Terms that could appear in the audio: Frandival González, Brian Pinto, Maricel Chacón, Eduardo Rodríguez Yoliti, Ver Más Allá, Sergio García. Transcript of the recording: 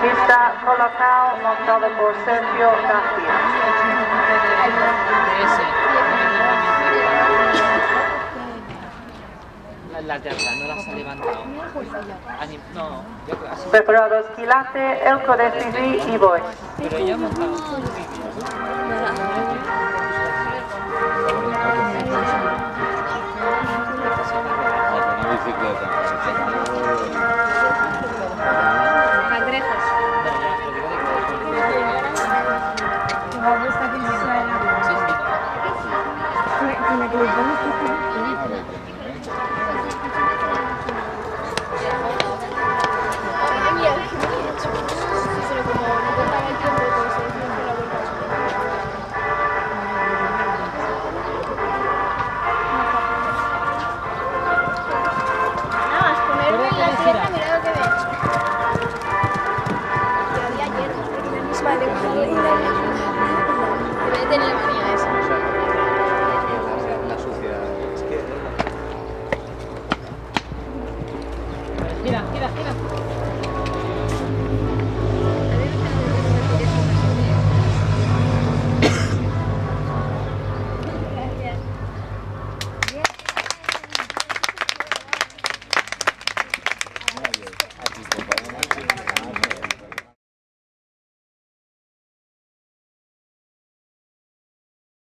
Pista colocado, montado por Sergio García. La yarda, no las ha levantado. No, preparados, quilate, el codecidi y voy. Pero ella ha montado. Una bicicleta.